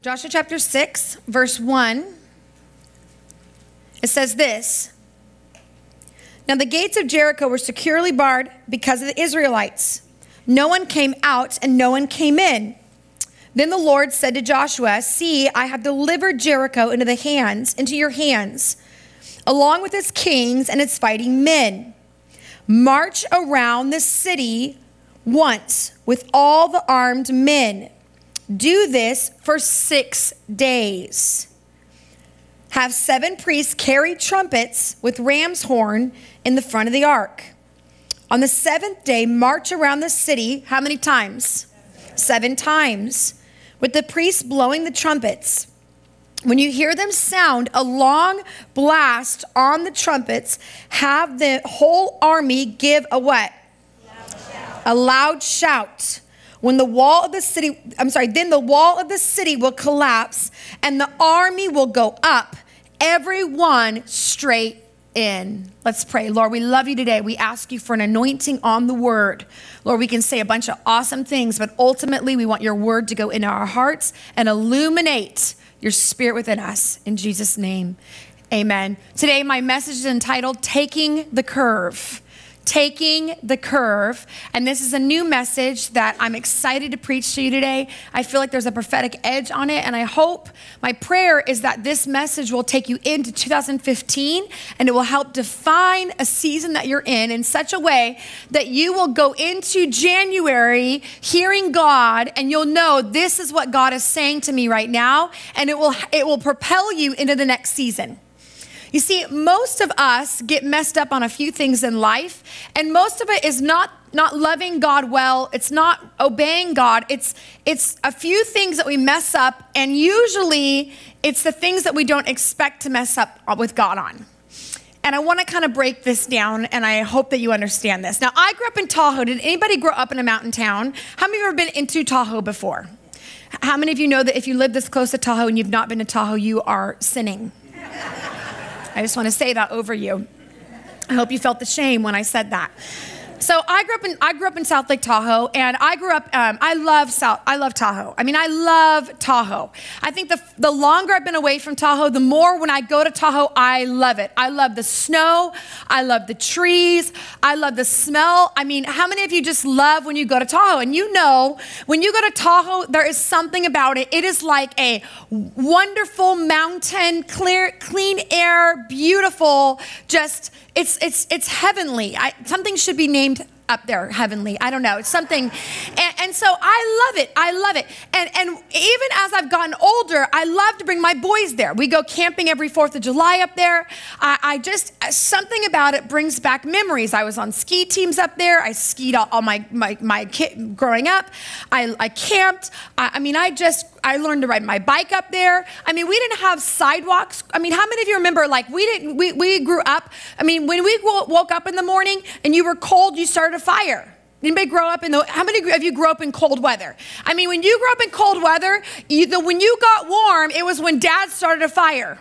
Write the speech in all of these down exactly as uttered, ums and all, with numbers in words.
Joshua chapter six, verse one, it says this. Now the gates of Jericho were securely barred because of the Israelites. No one came out and no one came in. Then the Lord said to Joshua, see, I have delivered Jericho into the hands, into your hands, along with its kings and its fighting men. March around the city once with all the armed men. Do this for six days. Have seven priests carry trumpets with ram's horn in the front of the ark. On the seventh day, march around the city. How many times? Seven times. With the priests blowing the trumpets. When you hear them sound a long blast on the trumpets, have the whole army give a what? A loud shout. When the wall of the city, I'm sorry, then the wall of the city will collapse and the army will go up, everyone straight in. Let's pray. Lord, we love you today. We ask you for an anointing on the word. Lord, we can say a bunch of awesome things, but ultimately we want your word to go into our hearts and illuminate your spirit within us. In Jesus' name, amen. Today, my message is entitled, Taking the Curve. Taking the Curve. And this is a new message that I'm excited to preach to you today. I feel like there's a prophetic edge on it. And I hope, my prayer is that this message will take you into two thousand fifteen and it will help define a season that you're in in such a way that you will go into January hearing God and you'll know this is what God is saying to me right now. And it will, it will propel you into the next season. You see, most of us get messed up on a few things in life, and most of it is not, not loving God well. It's not obeying God. It's, it's a few things that we mess up, and usually it's the things that we don't expect to mess up with God on. And I want to kind of break this down, and I hope that you understand this. Now, I grew up in Tahoe. Did anybody grow up in a mountain town? How many of you have ever been into Tahoe before? How many of you know that if you live this close to Tahoe and you've not been to Tahoe, you are sinning? I just want to say that over you. I hope you felt the shame when I said that. So I grew up in I grew up in South Lake Tahoe, and I grew up. Um, I love South. I love Tahoe. I mean, I love Tahoe. I think the the longer I've been away from Tahoe, the more when I go to Tahoe, I love it. I love the snow. I love the trees. I love the smell. I mean, how many of you just love when you go to Tahoe? And you know, when you go to Tahoe, there is something about it. It is like a wonderful mountain, clear, clean air, beautiful, just. It's, it's, it's heavenly. I, something should be named up there, heavenly. I don't know. It's something. And, and so I love it. I love it. And, and even as I've gotten older, I love to bring my boys there. We go camping every fourth of July up there. I, I just, something about it brings back memories. I was on ski teams up there. I skied all, all my, my, my kid growing up. I, I camped. I, I mean, I just... I learned to ride my bike up there. I mean, we didn't have sidewalks. I mean, how many of you remember, like, we didn't, we, we grew up. I mean, when we woke up in the morning and you were cold, you started a fire. Anybody grow up in the, how many of you grew up in cold weather? I mean, when you grew up in cold weather, you, the, when you got warm, it was when dad started a fire.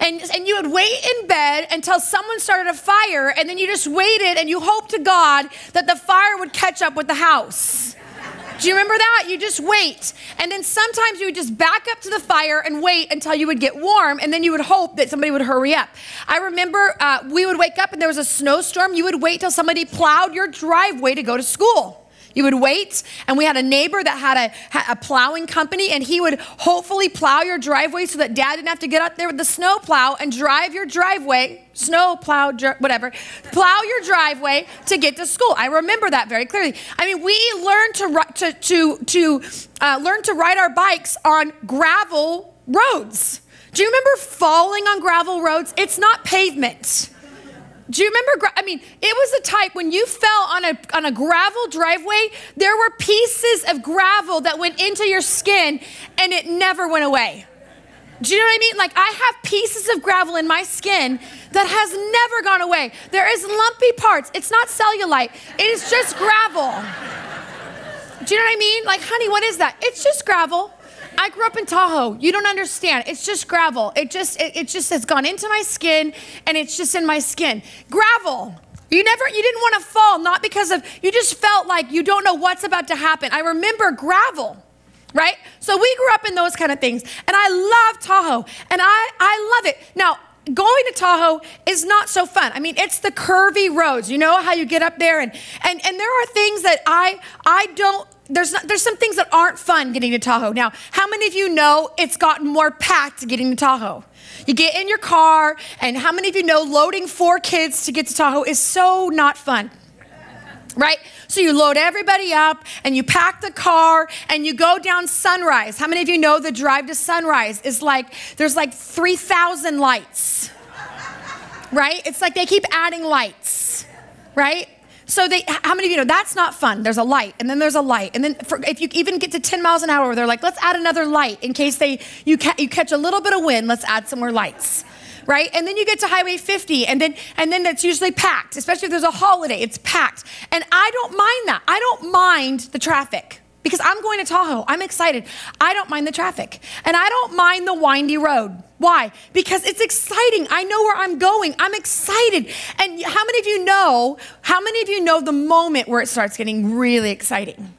And, and you would wait in bed until someone started a fire, and then you just waited and you hoped to God that the fire would catch up with the house. Do you remember that? You just wait. And then sometimes you would just back up to the fire and wait until you would get warm. And then you would hope that somebody would hurry up. I remember uh, we would wake up and there was a snowstorm. You would wait till somebody plowed your driveway to go to school. You would wait, and we had a neighbor that had a, a plowing company, and he would hopefully plow your driveway so that dad didn't have to get out there with the snow plow and drive your driveway, snow plow, dr whatever, plow your driveway to get to school. I remember that very clearly. I mean, we learned to, to, to, to, uh, learn to ride our bikes on gravel roads. Do you remember falling on gravel roads? It's not pavement. Do you remember, I mean, it was the type when you fell on a, on a gravel driveway, there were pieces of gravel that went into your skin and it never went away. Do you know what I mean? Like, I have pieces of gravel in my skin that has never gone away. There is lumpy parts. It's not cellulite. It is just gravel. Do you know what I mean? Like, honey, what is that? It's just gravel. I grew up in Tahoe. You don't understand. It's just gravel. It just, it, it just has gone into my skin, and it's just in my skin. Gravel. You never, you didn't want to fall, not because of, you just felt like you don't know what's about to happen. I remember gravel. right? So we grew up in those kind of things. And I love Tahoe, and I, I love it. Now, going to Tahoe is not so fun. I mean, it's the curvy roads. You know how you get up there, and and and there are things that I I don't. There's not, there's some things that aren't fun getting to Tahoe. Now, how many of you know it's gotten more packed getting to Tahoe? You get in your car, and how many of you know loading four kids to get to Tahoe is so not fun, right? So you load everybody up, and you pack the car, and you go down Sunrise. How many of you know the drive to Sunrise is like, there's like three thousand lights, right? It's like they keep adding lights, right? So they, how many of you know that's not fun? There's a light, and then there's a light, and then for, if you even get to ten miles an hour, they're like, let's add another light in case they you, ca you catch a little bit of wind, let's add some more lights. Right? And then you get to Highway fifty, and then and then that's usually packed, especially if there's a holiday, it's packed. And I don't mind that. I don't mind the traffic because I'm going to Tahoe. I'm excited. I don't mind the traffic. And I don't mind the windy road. Why? Because it's exciting. I know where I'm going. I'm excited. And how many of you know, how many of you know the moment where it starts getting really exciting?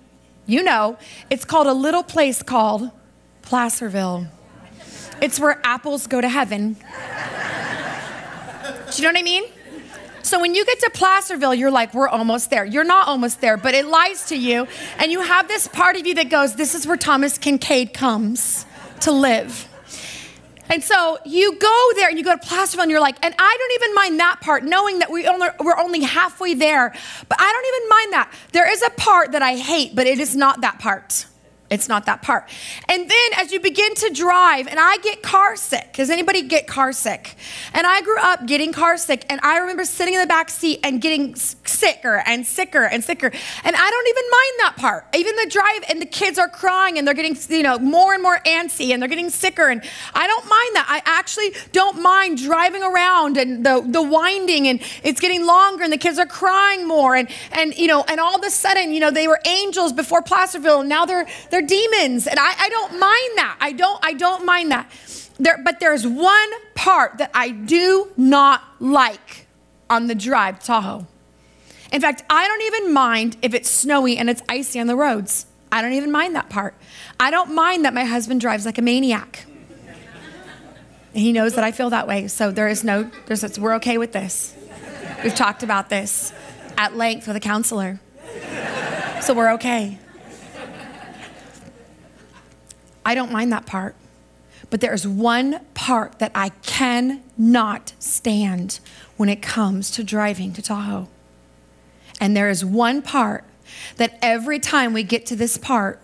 You know, it's called a little place called Placerville. It's where apples go to heaven. Do you know what I mean? So when you get to Placerville, you're like, we're almost there. You're not almost there, but it lies to you. And you have this part of you that goes, this is where Thomas Kincaid comes to live. And so you go there and you go to Placerville and you're like, and I don't even mind that part, knowing that we only, we're only halfway there, but I don't even mind that. There is a part that I hate, but it is not that part. It's not that part. And then as you begin to drive, and I get car sick. Does anybody get car sick? And I grew up getting car sick, and I remember sitting in the back seat and getting sicker and sicker and sicker. And I don't even mind that part. Even the drive, and the kids are crying, and they're getting, you know, more and more antsy, and they're getting sicker. And I don't mind that. I actually don't mind driving around and the, the winding, and it's getting longer, and the kids are crying more. And, and you know, and all of a sudden, you know, they were angels before Placerville, and now they're, they're demons, and I, I don't mind that. I don't I don't mind that. There, but there's one part that I do not like on the drive to Tahoe. In fact, I don't even mind if it's snowy and it's icy on the roads. I don't even mind that part. I don't mind that my husband drives like a maniac. He knows that I feel that way, so there is no there's it's, we're okay with this. We've talked about this at length with a counselor, so we're okay. I don't mind that part, but there is one part that I cannot stand when it comes to driving to Tahoe. And there is one part that every time we get to this part,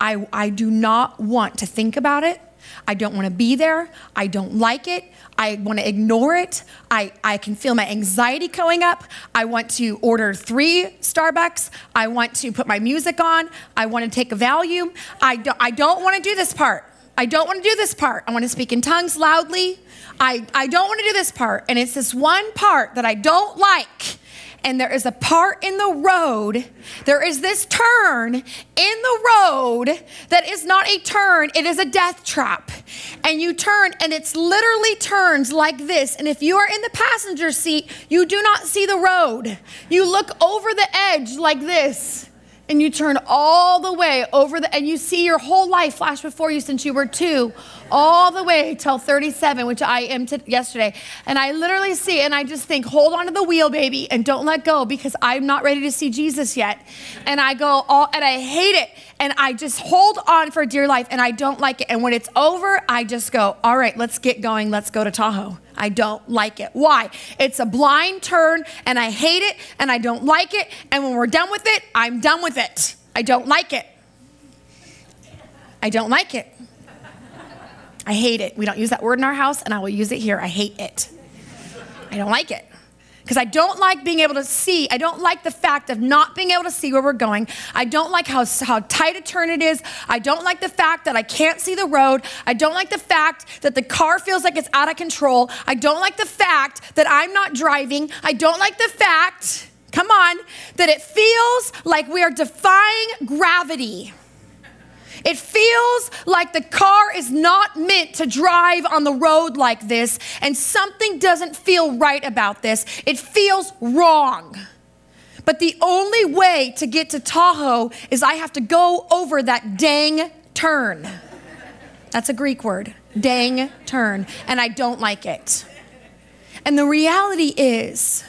I, I do not want to think about it. I don't want to be there. I don't like it. I want to ignore it. I, I can feel my anxiety going up. I want to order three Starbucks. I want to put my music on. I want to take a value. I don't, I don't want to do this part. I don't want to do this part. I want to speak in tongues loudly. I, I don't want to do this part. And it's this one part that I don't like. And there is a part in the road, there is this turn in the road that is not a turn, it is a death trap. And you turn, and it's literally turns like this. And if you are in the passenger seat, you do not see the road. You look over the edge like this, and you turn all the way over the, and you see your whole life flash before you since you were two, all the way till thirty-seven, which I am to yesterday. And I literally see, and I just think, hold on to the wheel, baby, and don't let go because I'm not ready to see Jesus yet. And I go all, and I hate it. And I just hold on for dear life, and I don't like it. And when it's over, I just go, all right, let's get going. Let's go to Tahoe. I don't like it. Why? It's a blind turn, and I hate it, and I don't like it. And when we're done with it, I'm done with it. I don't like it. I don't like it. I hate it. We don't use that word in our house, and I will use it here. I hate it. I don't like it. Because I don't like being able to see. I don't like the fact of not being able to see where we're going. I don't like how, how tight a turn it is. I don't like the fact that I can't see the road. I don't like the fact that the car feels like it's out of control. I don't like the fact that I'm not driving. I don't like the fact, come on, that it feels like we are defying gravity. It feels like the car is not meant to drive on the road like this, and something doesn't feel right about this. It feels wrong. But the only way to get to Tahoe is I have to go over that dang turn. That's a Greek word, dang turn, and I don't like it. And the reality is,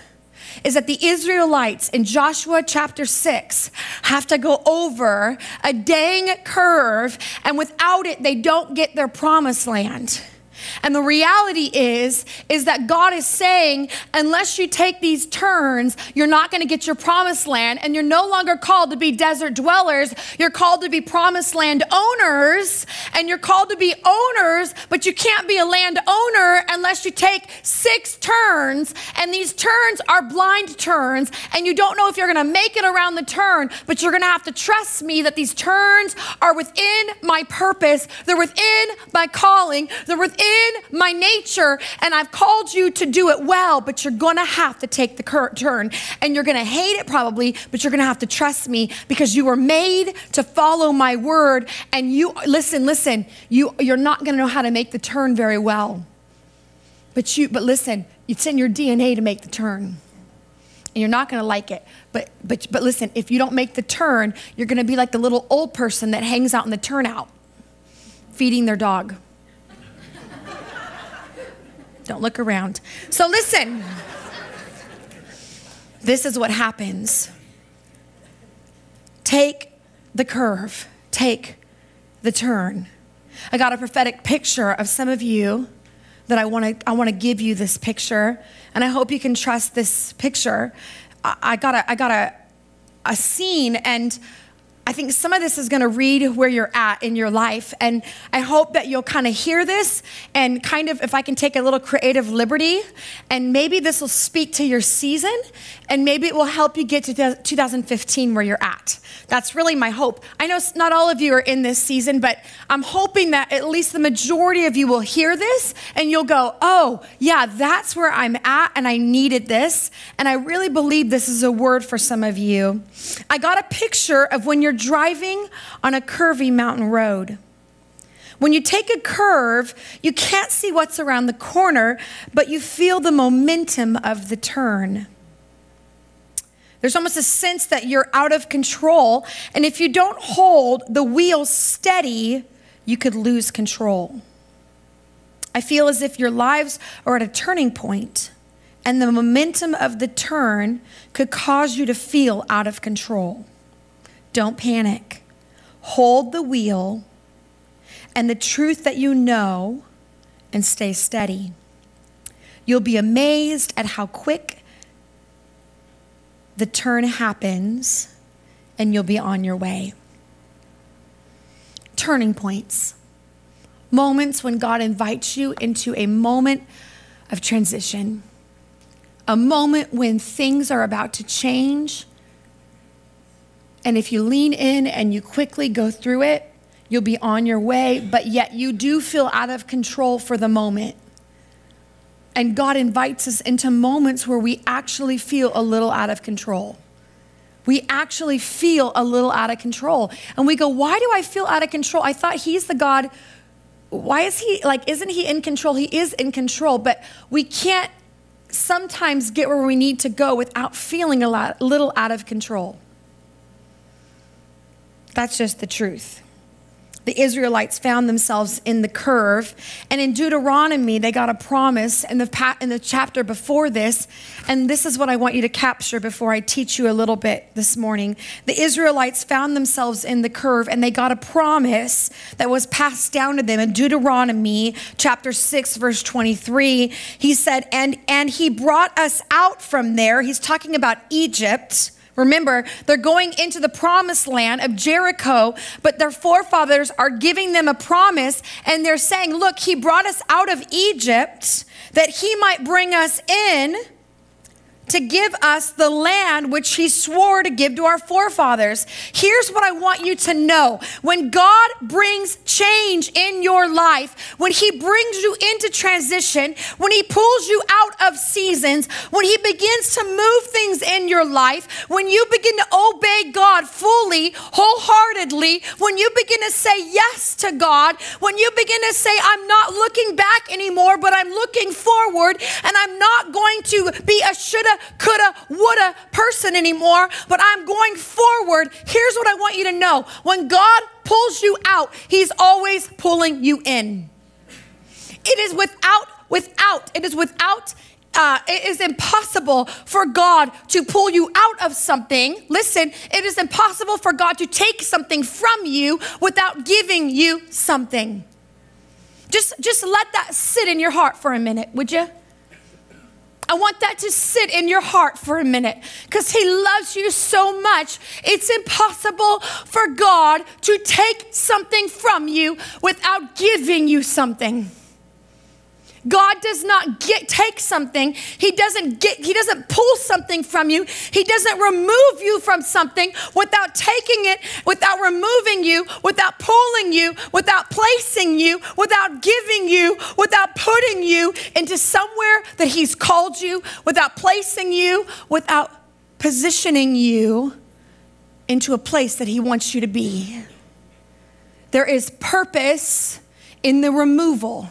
is that the Israelites in Joshua chapter six have to go over a dang curve, and without it, they don't get their promised land. And the reality is, is that God is saying, unless you take these turns, you're not going to get your promised land, and you're no longer called to be desert dwellers. You're called to be promised land owners, and you're called to be owners, but you can't be a land owner unless you take six turns, and these turns are blind turns, and you don't know if you're going to make it around the turn, but you're going to have to trust me that these turns are within my purpose. They're within my calling. They're within in my nature, and I've called you to do it well, but you're going to have to take the current turn, and you're going to hate it probably, but you're going to have to trust me because you were made to follow my word. And you, listen, listen, you, you're not going to know how to make the turn very well, but you, but listen, it's in your D N A to make the turn, and you're not going to like it. But, but, but listen, if you don't make the turn, you're going to be like the little old person that hangs out in the turnout, feeding their dog. Don't look around. So listen, this is what happens. Take the curve, take the turn. I got a prophetic picture of some of you that I wanna, I wanna give you this picture, and I hope you can trust this picture. I, I got, a, I got a, a scene, and I think some of this is going to read where you're at in your life, and I hope that you'll kind of hear this and kind of, if I can take a little creative liberty, and maybe this will speak to your season, and maybe it will help you get to two thousand fifteen where you're at. That's really my hope. I know not all of you are in this season, but I'm hoping that at least the majority of you will hear this, and you'll go, oh, yeah, that's where I'm at, and I needed this, and I really believe this is a word for some of you. I got a picture of when you're driving on a curvy mountain road. When you take a curve, you can't see what's around the corner, but you feel the momentum of the turn. There's almost a sense that you're out of control, and if you don't hold the wheel steady, you could lose control. I feel as if your lives are at a turning point, and the momentum of the turn could cause you to feel out of control. Don't panic. Hold the wheel and the truth that you know, and stay steady. You'll be amazed at how quick the turn happens, and you'll be on your way. Turning points. Moments when God invites you into a moment of transition. A moment when things are about to change. And if you lean in and you quickly go through it, you'll be on your way, but yet you do feel out of control for the moment. And God invites us into moments where we actually feel a little out of control. We actually feel a little out of control. And we go, why do I feel out of control? I thought he's the God. Why is he, like, isn't he in control? He is in control, but we can't sometimes get where we need to go without feeling a lot, little out of control. That's just the truth. The Israelites found themselves in the curve, and in Deuteronomy, they got a promise in the, in the chapter before this, and this is what I want you to capture before I teach you a little bit this morning. The Israelites found themselves in the curve, and they got a promise that was passed down to them in Deuteronomy chapter six, verse twenty-three. He said, and, and he brought us out from there. He's talking about Egypt. Remember, they're going into the promised land of Jericho, but their forefathers are giving them a promise, and they're saying, look, he brought us out of Egypt that he might bring us in to give us the land which he swore to give to our forefathers. Here's what I want you to know. When God brings change in your life, when he brings you into transition, when he pulls you out of seasons, when he begins to move things in your life, when you begin to obey God fully, wholeheartedly, when you begin to say yes to God, when you begin to say, I'm not looking back anymore, but I'm looking forward, and I'm not going to be a shoulda shoulda, coulda, woulda person anymore, but I'm going forward. Here's what I want you to know. When God pulls you out, he's always pulling you in. It is without, without, it is without, uh, it is impossible for God to pull you out of something. Listen, it is impossible for God to take something from you without giving you something. Just, just let that sit in your heart for a minute, would you? I want that to sit in your heart for a minute, because he loves you so much. It's impossible for God to take something from you without giving you something. God does not get, take something. He doesn't get, he doesn't pull something from you. He doesn't remove you from something without taking it, without removing you, without pulling you, without placing you, without giving you, without putting you into somewhere that he's called you, without placing you, without positioning you into a place that he wants you to be. There is purpose in the removal.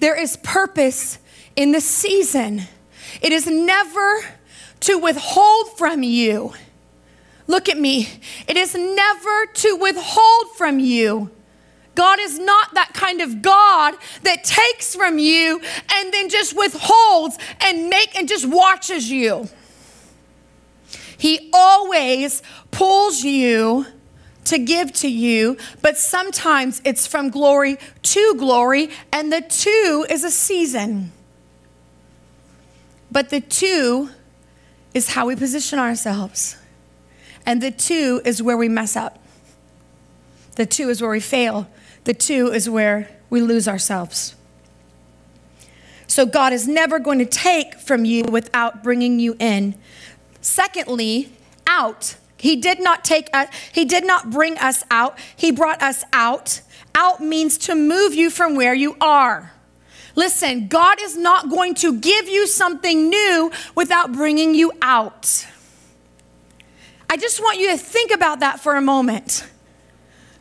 There is purpose in the season. It is never to withhold from you. Look at me. It is never to withhold from you. God is not that kind of God that takes from you and then just withholds and make and just watches you. He always pulls you to give to you, but sometimes it's from glory to glory, and the two is a season. But the two is how we position ourselves, and the two is where we mess up. The two is where we fail. The two is where we lose ourselves. So God is never going to take from you without bringing you in. Secondly, out. He did not take us, he did not bring us out. He brought us out. Out means to move you from where you are. Listen, God is not going to give you something new without bringing you out. I just want you to think about that for a moment.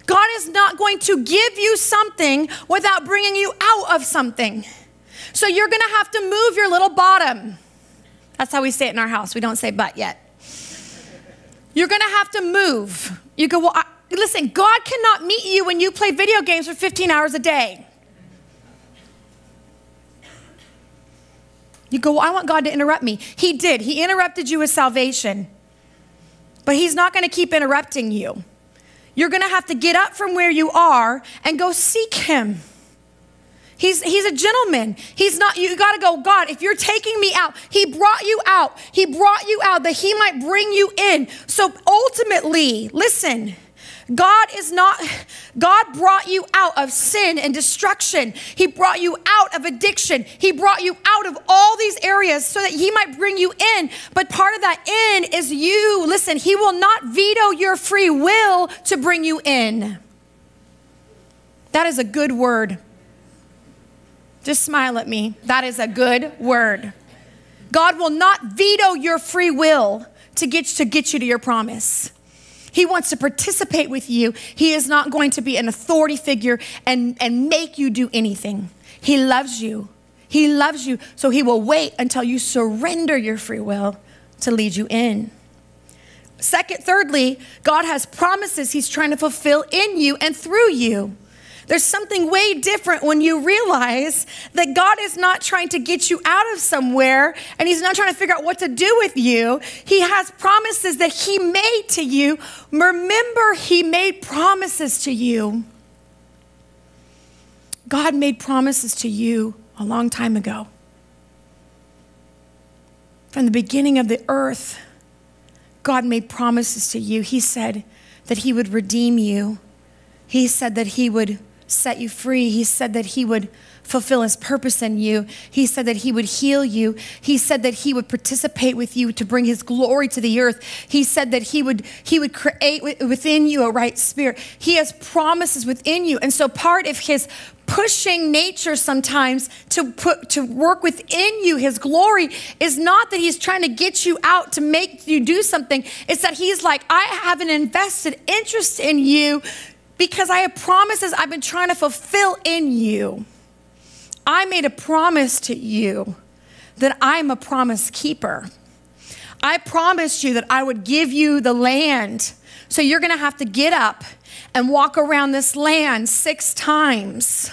God is not going to give you something without bringing you out of something. So you're going to have to move your little bottom. That's how we say it in our house. We don't say butt yet. You're going to have to move. You go, well, I, listen, God cannot meet you when you play video games for fifteen hours a day. You go, well, I want God to interrupt me. He did. He interrupted you with salvation. But he's not going to keep interrupting you. You're going to have to get up from where you are and go seek him. He's, he's a gentleman. He's not, you gotta go, God, if you're taking me out, he brought you out. He brought you out that he might bring you in. So ultimately, listen, God is not, God brought you out of sin and destruction. He brought you out of addiction. He brought you out of all these areas so that he might bring you in. But part of that in is you. Listen, he will not veto your free will to bring you in. That is a good word. Just smile at me. That is a good word. God will not veto your free will to get, to get you to your promise. He wants to participate with you. He is not going to be an authority figure and, and make you do anything. He loves you. He loves you. So he will wait until you surrender your free will to lead you in. Second, thirdly, God has promises he's trying to fulfill in you and through you. There's something way different when you realize that God is not trying to get you out of somewhere and he's not trying to figure out what to do with you. He has promises that he made to you. Remember, he made promises to you. God made promises to you a long time ago. From the beginning of the earth, God made promises to you. He said that he would redeem you. He said that he would set you free. He said that he would fulfill his purpose in you. He said that he would heal you. He said that he would participate with you to bring his glory to the earth. He said that he would, he would create within you a right spirit. He has promises within you. And so part of his pushing nature sometimes to put, to work within you his glory is not that he's trying to get you out to make you do something. It's that he's like, I have an invested interest in you, because I have promises I've been trying to fulfill in you. I made a promise to you that I'm a promise keeper. I promised you that I would give you the land. So you're going to have to get up and walk around this land six times.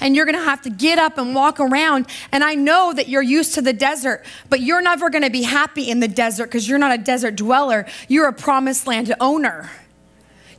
And you're going to have to get up and walk around. And I know that you're used to the desert, but you're never going to be happy in the desert because you're not a desert dweller. You're a promised land owner.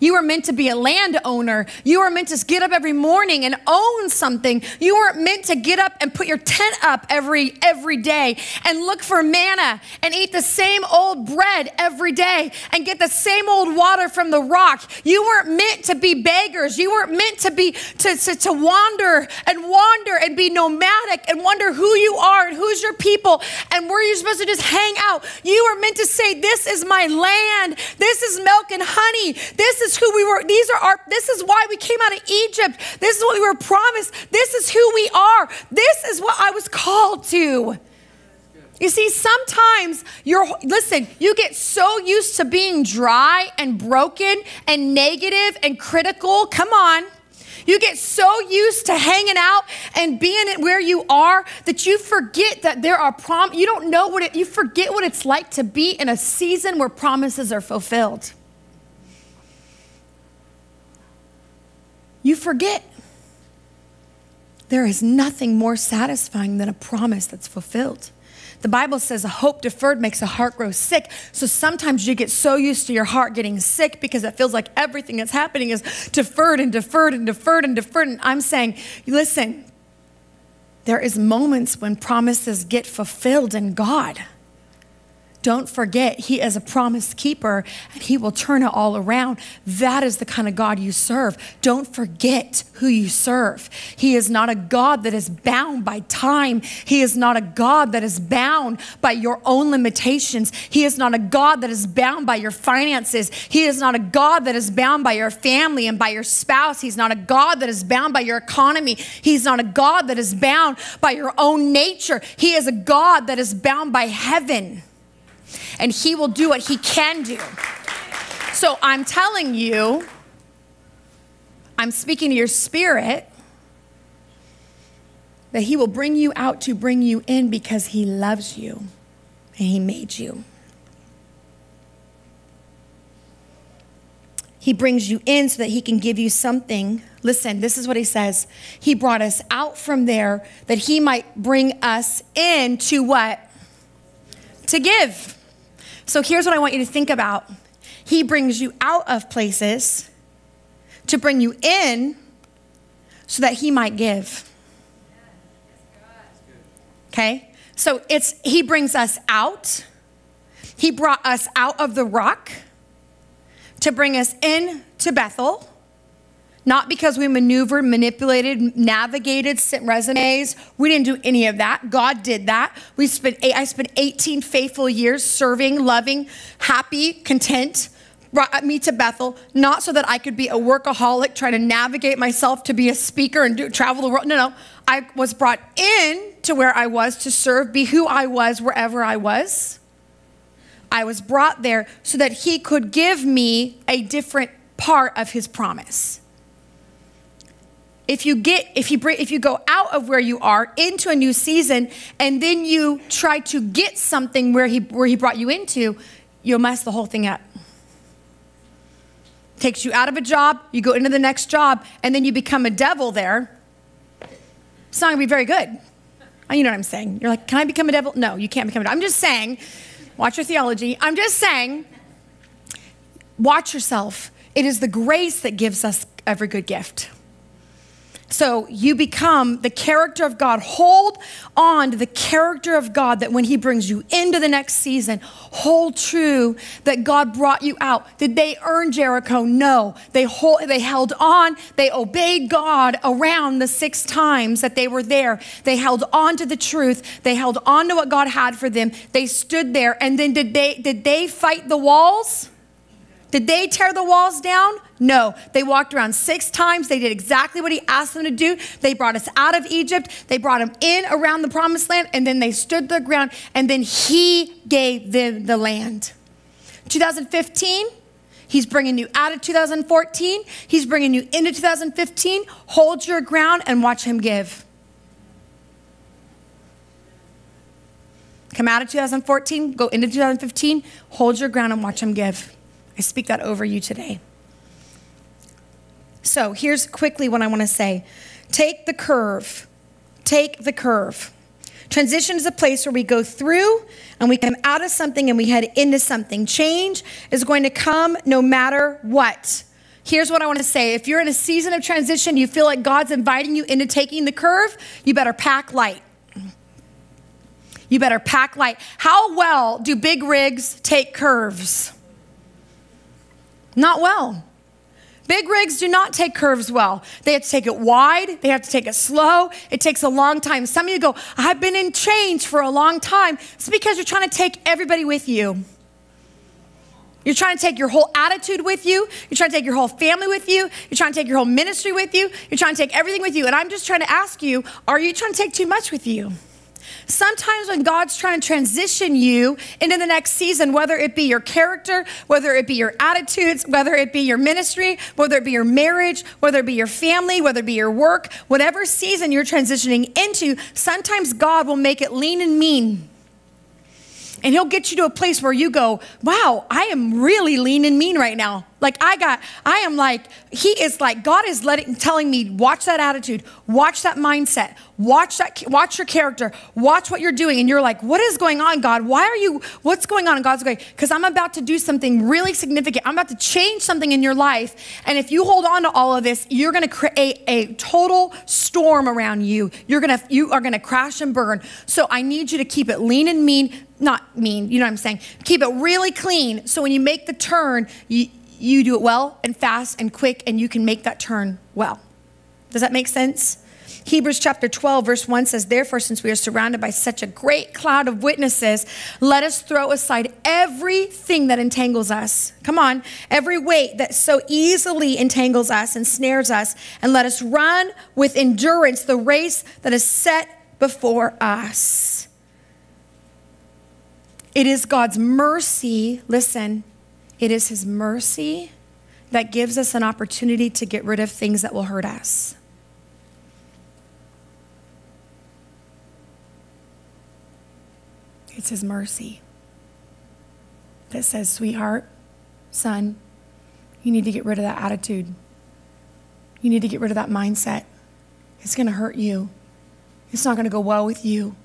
You were meant to be a landowner. You were meant to get up every morning and own something. You weren't meant to get up and put your tent up every, every day and look for manna and eat the same old bread every day and get the same old water from the rock. You weren't meant to be beggars. You weren't meant to be to, to, to wander and wander and be nomadic and wonder who you are and who's your people and where you're supposed to just hang out. You were meant to say, this is my land. This is milk and honey. This is who we were. These are our, this is why we came out of Egypt. This is what we were promised. This is who we are. This is what I was called to. You see, sometimes you're, listen, you get so used to being dry and broken and negative and critical. Come on. You get so used to hanging out and being at where you are that you forget that there are prom. You don't know what it, you forget what it's like to be in a season where promises are fulfilled. You forget. There is nothing more satisfying than a promise that's fulfilled. The Bible says a hope deferred makes a heart grow sick. So sometimes you get so used to your heart getting sick because it feels like everything that's happening is deferred and deferred and deferred and deferred. And I'm saying, listen, there is moments when promises get fulfilled in God. Don't forget, he is a promise keeper and he will turn it all around. That is the kind of God you serve. Don't forget who you serve. He is not a God that is bound by time. He is not a God that is bound by your own limitations. He is not a God that is bound by your finances. He is not a God that is bound by your family and by your spouse. He's not a God that is bound by your economy. He's not a God that is bound by your own nature. He is a God that is bound by heaven. And he will do what he can do. So I'm telling you, I'm speaking to your spirit, that he will bring you out to bring you in because he loves you and he made you. He brings you in so that he can give you something. Listen, this is what he says. He brought us out from there that he might bring us in to what? To give. So here's what I want you to think about. He brings you out of places to bring you in so that he might give. Okay? So it's, he brings us out. He brought us out of the rock to bring us in to Bethel. Not because we maneuvered, manipulated, navigated, sent resumes. We didn't do any of that. God did that. We spent eight, I spent eighteen faithful years serving, loving, happy, content. Brought me to Bethel, not so that I could be a workaholic, trying to navigate myself to be a speaker and do, travel the world. No, no. I was brought in to where I was to serve, be who I was wherever I was. I was brought there so that he could give me a different part of his promise. If you get, if you bring, if you go out of where you are into a new season, and then you try to get something where he where he brought you into, you'll mess the whole thing up. Takes you out of a job, you go into the next job, and then you become a devil there. It's not gonna be very good. You know what I'm saying? You're like, can I become a devil? No, you can't become a devil. I'm just saying, watch your theology. I'm just saying, watch yourself. It is the grace that gives us every good gift. So you become the character of God. Hold on to the character of God, that when he brings you into the next season, hold true that God brought you out. Did they earn Jericho? No. They, hold, they held on. They obeyed God around the six times that they were there. They held on to the truth. They held on to what God had for them. They stood there. And then did they, did they fight the walls? Did they tear the walls down? No. They walked around six times. They did exactly what he asked them to do. They brought us out of Egypt. They brought him in around the promised land, and then they stood their ground, and then he gave them the land. two thousand fifteen, he's bringing you out of two thousand fourteen. He's bringing you into two thousand fifteen. Hold your ground and watch him give. Come out of two thousand fourteen, go into two thousand fifteen, hold your ground and watch them give. I speak that over you today. So here's quickly what I want to say. Take the curve. Take the curve. Transition is a place where we go through and we come out of something and we head into something. Change is going to come no matter what. Here's what I want to say. If you're in a season of transition, you feel like God's inviting you into taking the curve, you better pack light. You better pack light. How well do big rigs take curves? Not well. Big rigs do not take curves well. They have to take it wide. They have to take it slow. It takes a long time. Some of you go, I've been in change for a long time. It's because you're trying to take everybody with you. You're trying to take your whole attitude with you. You're trying to take your whole family with you. You're trying to take your whole ministry with you. You're trying to take everything with you. And I'm just trying to ask you, are you trying to take too much with you? Sometimes when God's trying to transition you into the next season, whether it be your character, whether it be your attitudes, whether it be your ministry, whether it be your marriage, whether it be your family, whether it be your work, whatever season you're transitioning into, sometimes God will make it lean and mean. And he'll get you to a place where you go, wow, I am really lean and mean right now. Like I got, I am like, he is like, God is letting, telling me, watch that attitude, watch that mindset, watch that, watch your character, watch what you're doing. And you're like, what is going on, God? Why are you, what's going on? And God's going, because I'm about to do something really significant. I'm about to change something in your life. And if you hold on to all of this, you're going to create a total storm around you. You're going to, you are going to crash and burn. So I need you to keep it lean and mean, not mean, you know what I'm saying? Keep it really clean. So when you make the turn, you, you do it well and fast and quick, and you can make that turn well. Does that make sense? Hebrews chapter twelve, verse one says, therefore, since we are surrounded by such a great cloud of witnesses, let us throw aside everything that entangles us. Come on, every weight that so easily entangles us and snares us, and let us run with endurance the race that is set before us. It is God's mercy, listen, it is his mercy that gives us an opportunity to get rid of things that will hurt us. It's his mercy that says, sweetheart, son, you need to get rid of that attitude. You need to get rid of that mindset. It's going to hurt you. It's not going to go well with you.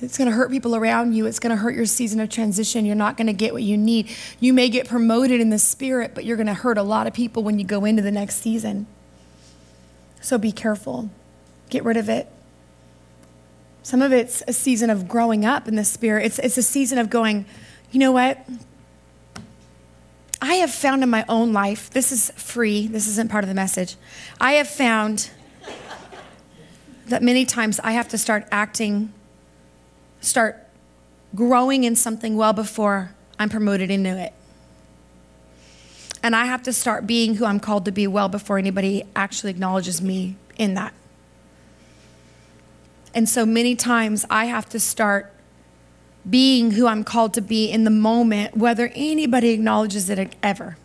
It's going to hurt people around you. It's going to hurt your season of transition. You're not going to get what you need. You may get promoted in the spirit, but you're going to hurt a lot of people when you go into the next season. So be careful. Get rid of it. Some of it's a season of growing up in the spirit. It's, it's a season of going, you know what? I have found in my own life, this is free. This isn't part of the message. I have found that many times I have to start acting start growing in something well before I'm promoted into it. And I have to start being who I'm called to be well before anybody actually acknowledges me in that. And so many times I have to start being who I'm called to be in the moment, whether anybody acknowledges it ever.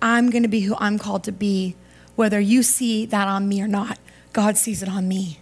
I'm going to be who I'm called to be, whether you see that on me or not. God sees it on me.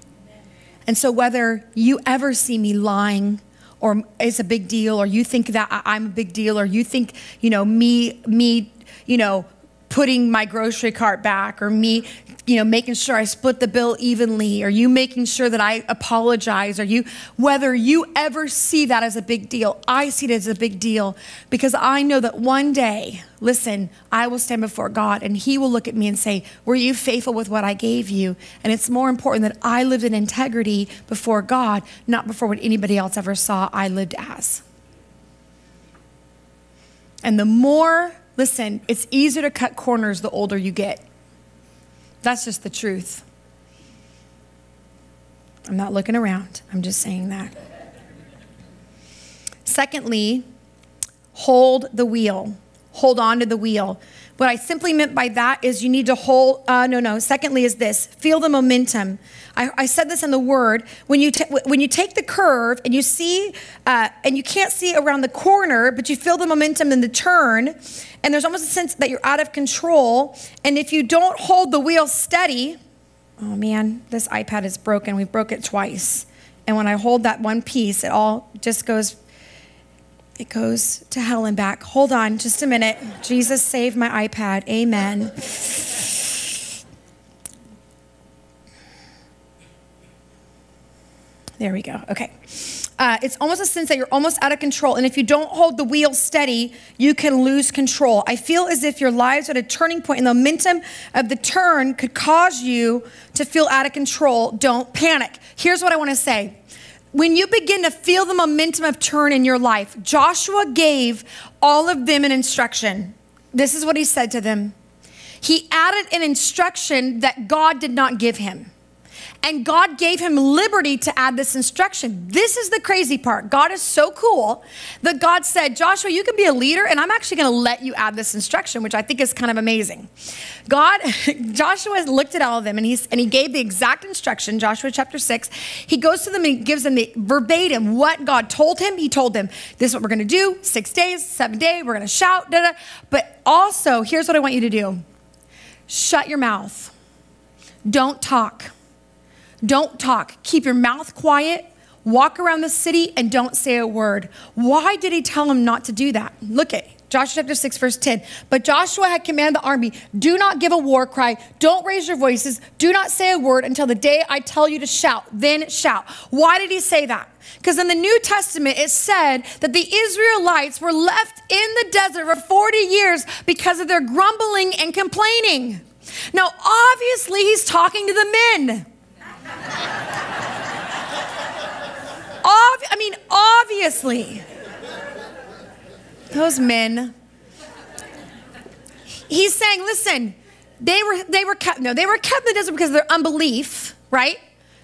And so whether you ever see me lying or it's a big deal, or you think that I'm a big deal, or you think, you know, me, me, you know, putting my grocery cart back, or me, you know, making sure I split the bill evenly, or you making sure that I apologize, or you, whether you ever see that as a big deal, I see it as a big deal because I know that one day, listen, I will stand before God and he will look at me and say, were you faithful with what I gave you? And it's more important that I lived in integrity before God, not before what anybody else ever saw I lived as. And the more, listen, it's easier to cut corners the older you get. That's just the truth. I'm not looking around. I'm just saying that. Secondly, hold the wheel. Hold on to the wheel. What I simply meant by that is you need to hold, uh, no, no. Secondly is this, feel the momentum. I, I said this in the word. When you, when you take the curve and you see, uh, and you can't see around the corner, but you feel the momentum in the turn, and there's almost a sense that you're out of control. And if you don't hold the wheel steady, oh man, this iPad is broken. We broke it twice. And when I hold that one piece, it all just goes, it goes to hell and back. Hold on just a minute. Jesus saved my iPad. Amen. There we go. Okay. Uh, it's almost a sense that you're almost out of control. And if you don't hold the wheel steady, you can lose control. I feel as if your lives are at a turning point and the momentum of the turn could cause you to feel out of control. Don't panic. Here's what I want to say. When you begin to feel the momentum of turn in your life, Joshua gave all of them an instruction. This is what he said to them. He added an instruction that God did not give him. And God gave him liberty to add this instruction. This is the crazy part. God is so cool that God said, Joshua, you can be a leader, and I'm actually going to let you add this instruction, which I think is kind of amazing. God, Joshua looked at all of them, and, he's, and he gave the exact instruction, Joshua chapter six. He goes to them and he gives them the verbatim what God told him. He told them, this is what we're going to do, six days, seven days, we're going to shout, da da. But also, here's what I want you to do. Shut your mouth. Don't talk. Don't talk. Keep your mouth quiet. Walk around the city and don't say a word. Why did he tell him not to do that? Look at Joshua chapter six, verse ten. But Joshua had commanded the army, do not give a war cry. Don't raise your voices. Do not say a word until the day I tell you to shout. Then shout. Why did he say that? Because in the New Testament, it said that the Israelites were left in the desert for forty years because of their grumbling and complaining. Now, obviously, he's talking to the men. Ob- I mean, obviously, those men. He's saying, "Listen, they were they were kept no, they were kept in the desert because of their unbelief, right?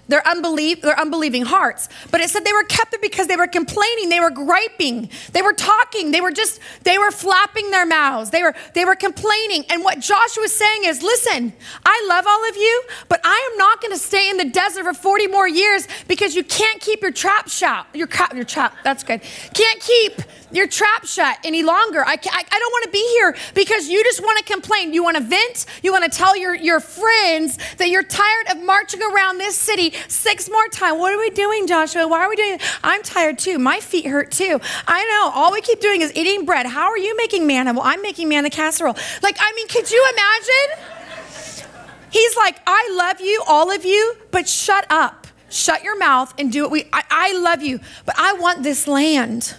Their unbelief, their unbelieving hearts. But it said they were kept there because they were complaining, they were griping, they were talking, they were just they were flapping their mouths, they were they were complaining. And what Joshua was saying is, listen, I love all of you, but I am not going to stay in the desert for forty more years because you can't keep your trap shut. Your trap, your trap. That's good. Can't keep your trap shut any longer. I I, I don't want to be here because you just want to complain. You want to vent. You want to tell your your friends that you're tired of marching around this city." Six more time. What are we doing, Joshua? Why are we doing? I'm tired too. My feet hurt too. I know. All we keep doing is eating bread. How are you making manna? Well, I'm making manna casserole. Like, I mean, could you imagine? He's like, I love you, all of you, but shut up. Shut your mouth and do what we, I, I love you, but I want this land.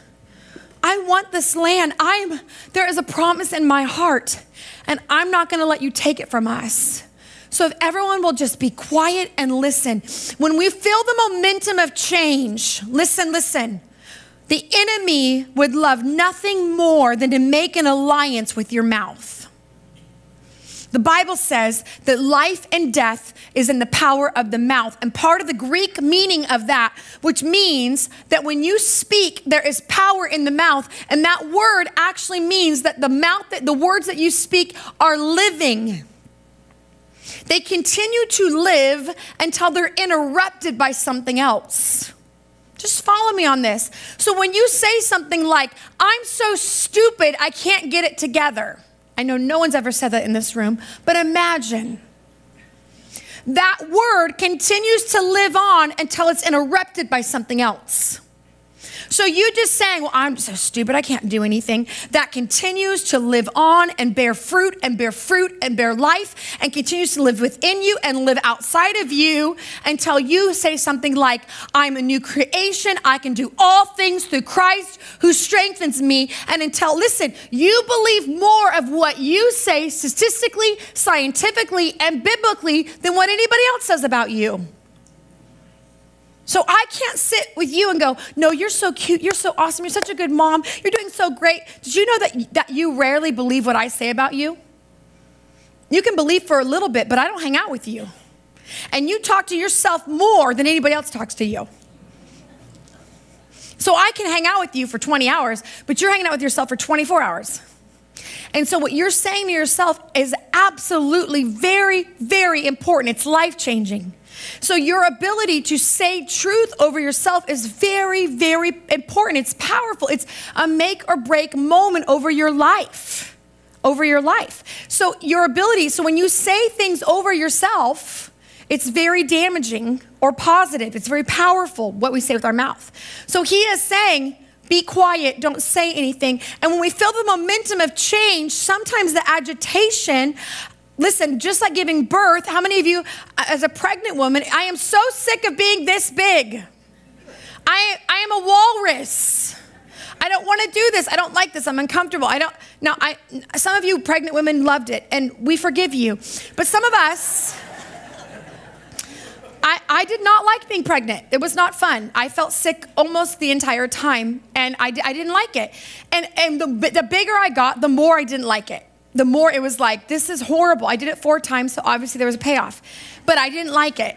I want this land. I'm, there is a promise in my heart and I'm not going to let you take it from us. So if everyone will just be quiet and listen, when we feel the momentum of change, listen, listen, the enemy would love nothing more than to make an alliance with your mouth. The Bible says that life and death is in the power of the mouth. And part of the Greek meaning of that, which means that when you speak, there is power in the mouth. And that word actually means that the mouth, that the words that you speak are living. They continue to live until they're interrupted by something else. Just follow me on this. So when you say something like, I'm so stupid, I can't get it together. I know no one's ever said that in this room, but imagine. That word continues to live on until it's interrupted by something else. So you just saying, well, I'm so stupid, I can't do anything. That continues to live on and bear fruit and bear fruit and bear life and continues to live within you and live outside of you until you say something like, I'm a new creation. I can do all things through Christ who strengthens me. And until, listen, you believe more of what you say statistically, scientifically, and biblically than what anybody else says about you. So I can't sit with you and go, no, you're so cute. You're so awesome. You're such a good mom. You're doing so great. Did you know that, that you rarely believe what I say about you? You can believe for a little bit, but I don't hang out with you. And you talk to yourself more than anybody else talks to you. So I can hang out with you for twenty hours, but you're hanging out with yourself for twenty-four hours. And so what you're saying to yourself is absolutely very, very important. It's life-changing. So your ability to say truth over yourself is very, very important. It's powerful. It's a make or break moment over your life, over your life. So your ability, so when you say things over yourself, It's very damaging or positive. It's very powerful, what we say with our mouth. So he is saying, be quiet, don't say anything. And when we feel the momentum of change, sometimes the agitation, listen, just like giving birth, how many of you, as a pregnant woman, I am so sick of being this big. I, I am a walrus. I don't want to do this. I don't like this. I'm uncomfortable. I don't, now I, some of you pregnant women loved it and we forgive you. But some of us, I, I did not like being pregnant. It was not fun. I felt sick almost the entire time and I, I didn't like it. And, and the, the bigger I got, the more I didn't like it. The more it was like, this is horrible. I did it four times, so obviously there was a payoff, but I didn't like it.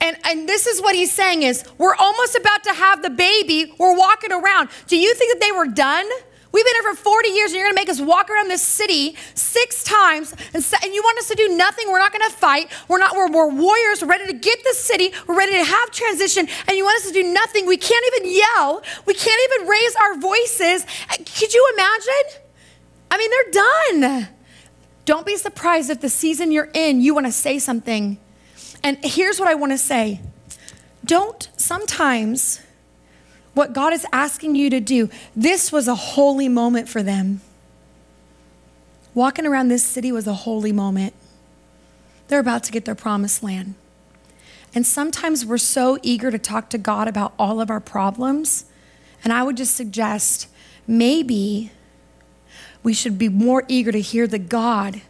And, and this is what he's saying is, we're almost about to have the baby. We're walking around. Do you think that they were done? We've been here for forty years, and you're going to make us walk around this city six times, and, and you want us to do nothing. We're not going to fight. We're not. We're, we're warriors. We're ready to get the city. We're ready to have transition, and you want us to do nothing. We can't even yell. We can't even raise our voices. Could you imagine? I mean, they're done. Don't be surprised if the season you're in, you want to say something. And here's what I want to say. Don't sometimes what God is asking you to do. This was a holy moment for them. Walking around this city was a holy moment. They're about to get their promised land. And sometimes we're so eager to talk to God about all of our problems. And I would just suggest maybe we should be more eager to hear the God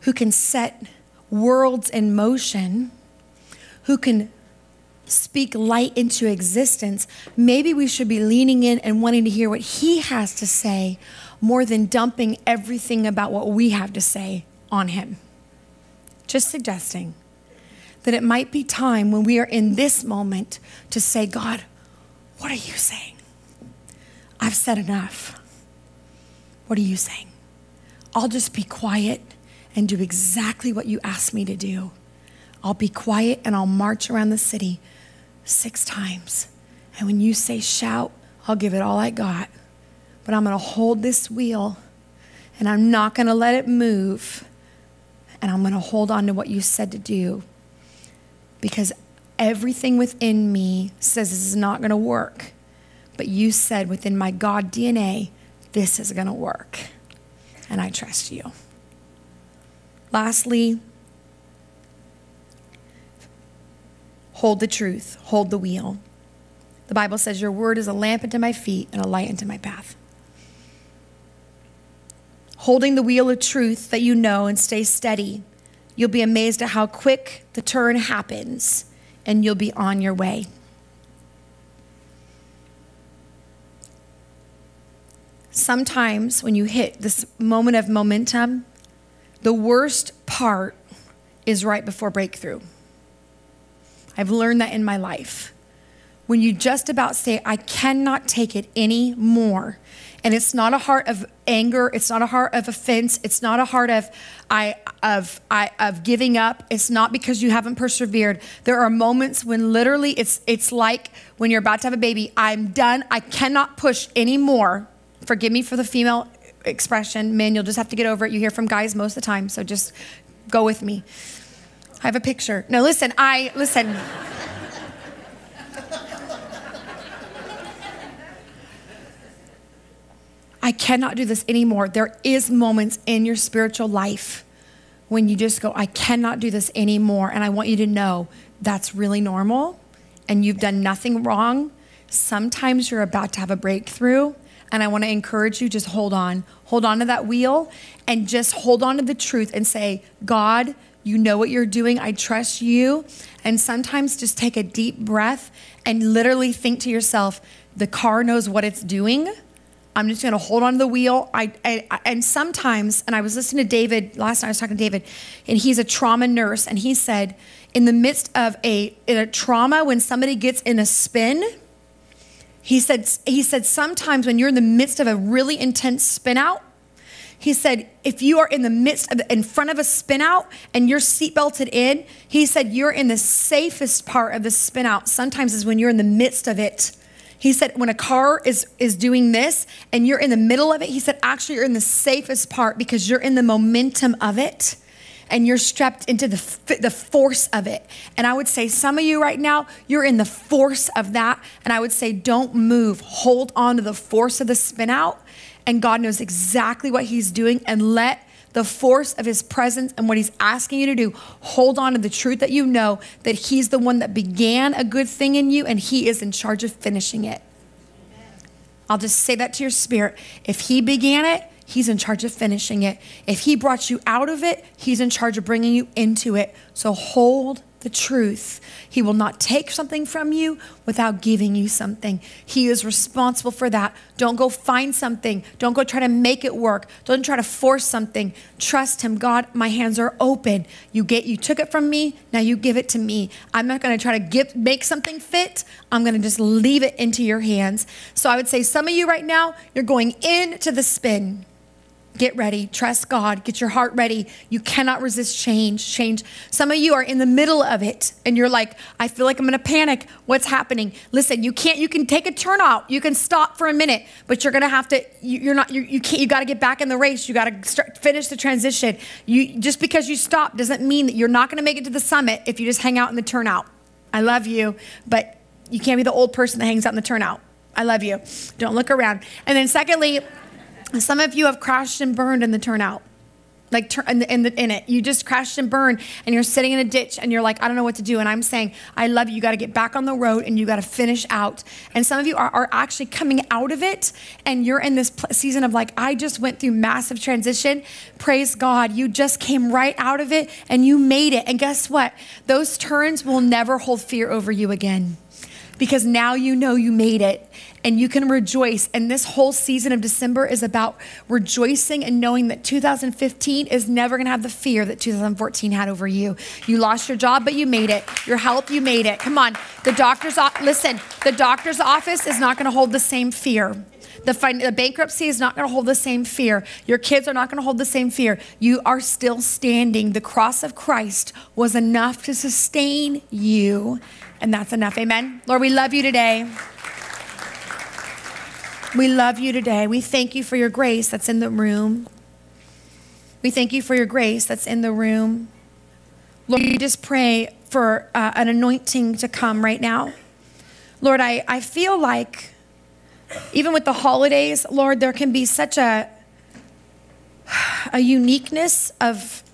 who can set worlds in motion, who can speak light into existence. Maybe we should be leaning in and wanting to hear what he has to say more than dumping everything about what we have to say on him. Just suggesting that it might be time when we are in this moment to say, God, what are you saying? I've said enough. What are you saying? I'll just be quiet and do exactly what you asked me to do. I'll be quiet and I'll march around the city six times. And when you say shout, I'll give it all I got. But I'm gonna hold this wheel and I'm not gonna let it move. And I'm gonna hold on to what you said to do, because everything within me says this is not gonna work. But you said within my God D N A, this is gonna work. And I trust you. Lastly, hold the truth, hold the wheel. The Bible says, your word is a lamp unto my feet and a light unto my path. Holding the wheel of truth that you know and stay steady. You'll be amazed at how quick the turn happens and you'll be on your way. Sometimes when you hit this moment of momentum, the worst part is right before breakthrough. I've learned that in my life. When you just about say, I cannot take it anymore. And it's not a heart of anger. It's not a heart of offense. It's not a heart of, I, of, I, of giving up. It's not because you haven't persevered. There are moments when literally it's, it's like when you're about to have a baby, I'm done. I cannot push anymore. Forgive me for the female expression, men, you'll just have to get over it. You hear from guys most of the time, so just go with me. I have a picture. No, listen, I, listen. I cannot do this anymore. There is moments in your spiritual life when you just go, I cannot do this anymore. And I want you to know that's really normal and you've done nothing wrong. Sometimes you're about to have a breakthrough. And I want to encourage you, just hold on. Hold on to that wheel and just hold on to the truth and say, God, you know what you're doing. I trust you. And sometimes just take a deep breath and literally think to yourself, the car knows what it's doing. I'm just going to hold on to the wheel. I, I, and sometimes, and I was listening to David, last night I was talking to David, and he's a trauma nurse. And he said, in the midst of a, in a trauma, when somebody gets in a spin, He said, he said, sometimes when you're in the midst of a really intense spin out, he said, if you are in the midst of, in front of a spin out and you're seat belted in, he said, you're in the safest part of the spin out. Sometimes is when you're in the midst of it. He said, when a car is, is doing this and you're in the middle of it, he said, actually you're in the safest part because you're in the momentum of it. and you're strapped into the, the force of it. And I would say some of you right now, you're in the force of that. And I would say, don't move, hold on to the force of the spin out. And God knows exactly what he's doing, and let the force of his presence and what he's asking you to do, hold on to the truth that you know that he's the one that began a good thing in you and he is in charge of finishing it. I'll just say that to your spirit. If he began it, he's in charge of finishing it. If he brought you out of it, he's in charge of bringing you into it. So hold the truth. He will not take something from you without giving you something. He is responsible for that. Don't go find something. Don't go try to make it work. Don't try to force something. Trust him. God, my hands are open. You get, you took it from me. Now you give it to me. I'm not going to try to give, make something fit. I'm going to just leave it into your hands. So I would say some of you right now, you're going into the spin. Get ready, trust God, get your heart ready. You cannot resist change, change. Some of you are in the middle of it and you're like, I feel like I'm gonna panic, what's happening? Listen, you can't, you can take a turn out, you can stop for a minute, but you're gonna have to, you, you're not, you, you can't, you gotta get back in the race, you gotta start, finish the transition. You, just because you stop doesn't mean that you're not gonna make it to the summit if you just hang out in the turnout. I love you, but you can't be the old person that hangs out in the turnout. I love you, don't look around. And then secondly, some of you have crashed and burned in the turnout, like in, the, in, the, in it. You just crashed and burned and you're sitting in a ditch and you're like, I don't know what to do. And I'm saying, I love you. You got to get back on the road and you got to finish out. And some of you are, are actually coming out of it and you're in this season of like, I just went through massive transition. Praise God. You just came right out of it and you made it. And guess what? Those turns will never hold fear over you again, because now you know you made it. And you can rejoice. And this whole season of December is about rejoicing and knowing that two thousand fifteen is never gonna have the fear that two thousand fourteen had over you. You lost your job, but you made it. Your health, you made it. Come on, the doctor's, listen, the doctor's office is not gonna hold the same fear. The, fin the bankruptcy is not gonna hold the same fear. Your kids are not gonna hold the same fear. You are still standing. The cross of Christ was enough to sustain you. And that's enough, amen? Lord, we love you today. We love you today. We thank you for your grace that's in the room. We thank you for your grace that's in the room. Lord, we just pray for uh, an anointing to come right now. Lord, I, I feel like even with the holidays, Lord, there can be such a, a uniqueness of,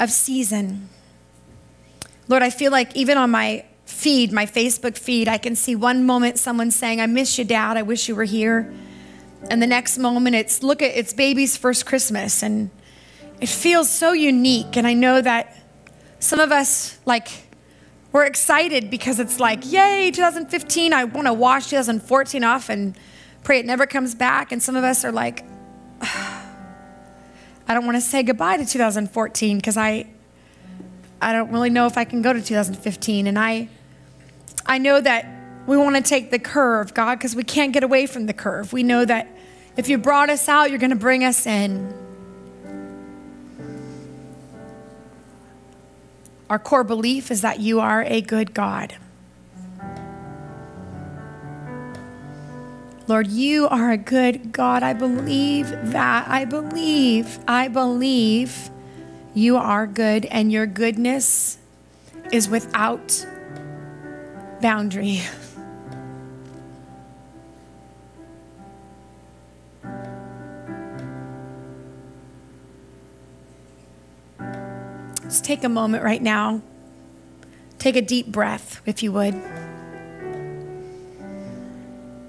of season. Lord, I feel like even on my feed, my Facebook feed, I can see one moment someone saying, I miss you, Dad, I wish you were here. And the next moment it's, look at, it's baby's first Christmas. And it feels so unique. And I know that some of us, like, we're excited because it's like, yay, two thousand fifteen, I wanna wash two thousand fourteen off and pray it never comes back. And some of us are like, I don't wanna say goodbye to two thousand fourteen because I, I don't really know if I can go to two thousand fifteen. And I, I know that we want to take the curve, God, because we can't get away from the curve. We know that if you brought us out, you're going to bring us in. Our core belief is that you are a good God. Lord, you are a good God. I believe that. I believe. I believe you are good, and your goodness is without boundary. Just take a moment right now. Take a deep breath, if you would.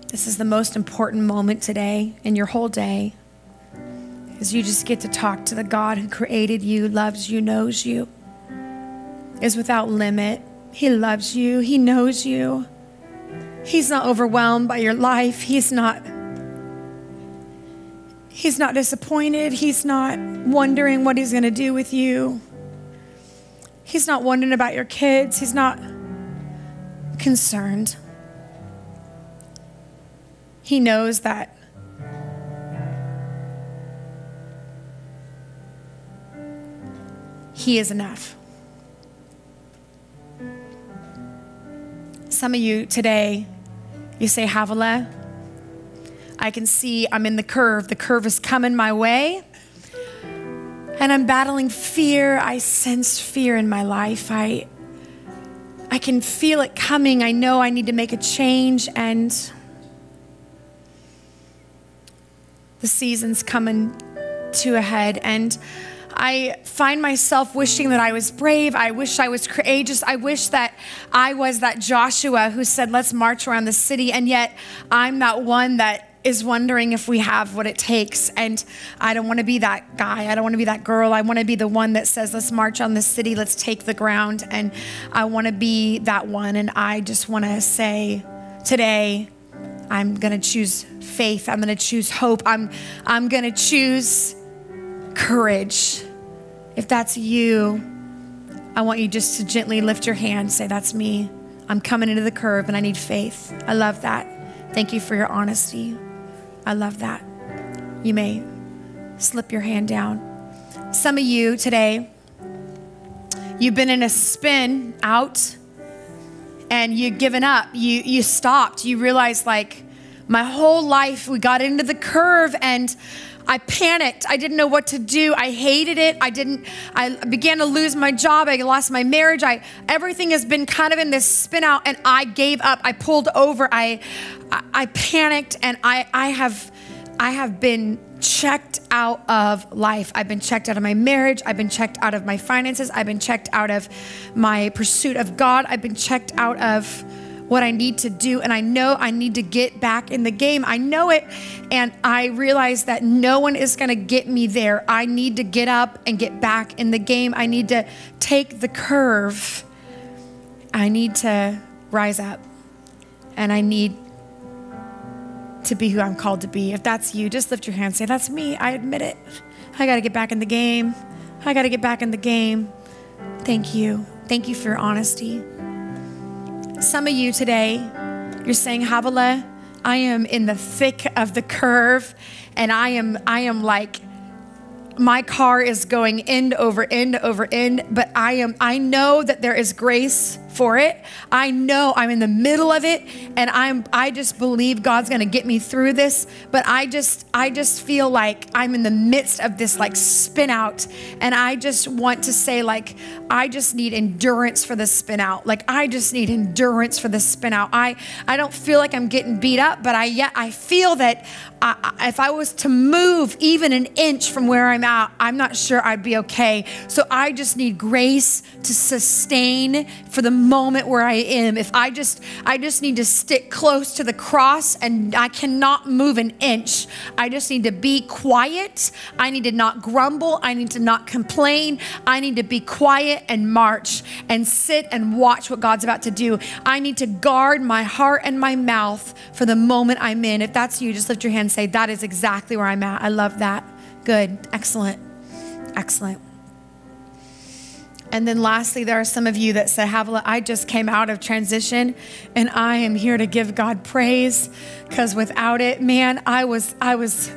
This is the most important moment today in your whole day, is you just get to talk to the God who created you, loves you, knows you, is without limit. He loves you, he knows you. He's not overwhelmed by your life. He's not, he's not disappointed. He's not wondering what he's gonna do with you. He's not wondering about your kids. He's not concerned. He knows that he is enough. Some of you today, you say, Havilah, I can see I'm in the curve. The curve is coming my way. and I'm battling fear. I sense fear in my life. I, I can feel it coming. I know I need to make a change, and the season's coming to a head, and I find myself wishing that I was brave. I wish I was courageous. I wish that I was that Joshua who said, let's march around the city. And yet I'm that one that is wondering if we have what it takes. And I don't want to be that guy. I don't want to be that girl. I want to be the one that says, let's march on the city. Let's take the ground. And I want to be that one. And I just want to say today, I'm going to choose faith. I'm going to choose hope. I'm, I'm going to choose courage. If that's you, I want you just to gently lift your hand, say, that's me. I'm coming into the curve and I need faith. I love that. Thank you for your honesty. I love that. You may slip your hand down. Some of you today, you've been in a spin out and you've given up. You, you stopped. You realized, like, my whole life we got into the curve and I panicked. I didn't know what to do. I hated it. I didn't, I began to lose my job. I lost my marriage. I, everything has been kind of in this spin out, and I gave up. I pulled over. I, I, I panicked, and I, I have, I have been checked out of life. I've been checked out of my marriage. I've been checked out of my finances. I've been checked out of my pursuit of God. I've been checked out of what I need to do, and I know I need to get back in the game. I know it, and I realize that no one is gonna get me there. I need to get up and get back in the game. I need to take the curve. I need to rise up, and I need to be who I'm called to be. If that's you, just lift your hand and say, that's me, I admit it. I gotta get back in the game. I gotta get back in the game. Thank you. Thank you for your honesty. Some of you today, you're saying, Havilah, I am in the thick of the curve, and I am, I am like, my car is going end over end over end, but I am, I know that there is grace for it. I know I'm in the middle of it, and I'm, I just believe God's gonna get me through this, but I just, I just feel like I'm in the midst of this like spin out, and I just want to say, like, I just need endurance for the spin out. Like, I just need endurance for the spin out. I, I don't feel like I'm getting beat up, but I yet I feel that I, if I was to move even an inch from where I'm at, I'm not sure I'd be okay. So I just need grace to sustain for the moment where I am. If I just, I just need to stick close to the cross, and I cannot move an inch. I just need to be quiet. I need to not grumble. I need to not complain. I need to be quiet and march and sit and watch what God's about to do. I need to guard my heart and my mouth for the moment I'm in. If that's you, just lift your hand and say, that is exactly where I'm at. I love that. Good. Excellent. Excellent. And then lastly, there are some of you that said, Havilah, I just came out of transition, and I am here to give God praise, because without it, man, I was, I was,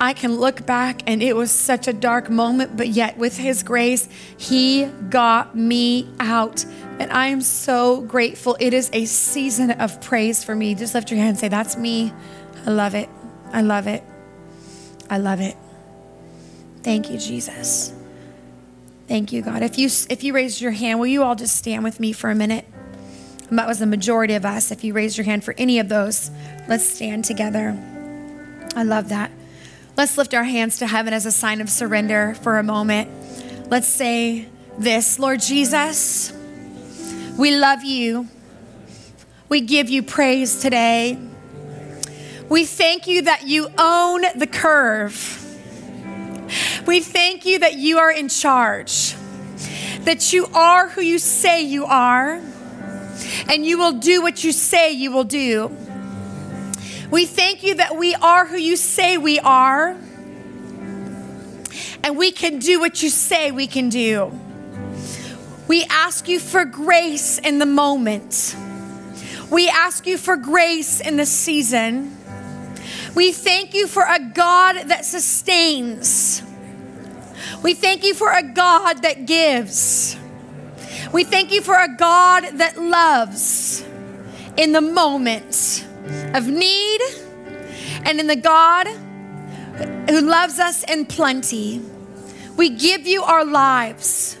I can look back and it was such a dark moment, but yet with his grace, he got me out. And I am so grateful. It is a season of praise for me. Just lift your hand and say, that's me. I love it. I love it. I love it. Thank you, Jesus. Thank you, God. If you, if you raised your hand, will you all just stand with me for a minute? And that was the majority of us. If you raised your hand for any of those, let's stand together. I love that. Let's lift our hands to heaven as a sign of surrender for a moment. Let's say this, Lord Jesus, we love you. We give you praise today. We thank you that you own the curve. We thank you that you are in charge, that you are who you say you are, and you will do what you say you will do. We thank you that we are who you say we are, and we can do what you say we can do. We ask you for grace in the moment. We ask you for grace in the season. We thank you for a God that sustains. We thank you for a God that gives. We thank you for a God that loves in the moment of need, and in the God who loves us in plenty. We give you our lives.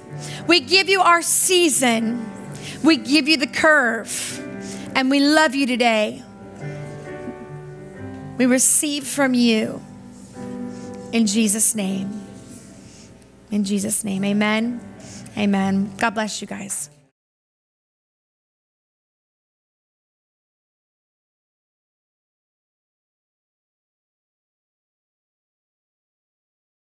We give you our season. We give you the curve. And we love you today. We receive from you. In Jesus' name. In Jesus' name. Amen. Amen. God bless you guys.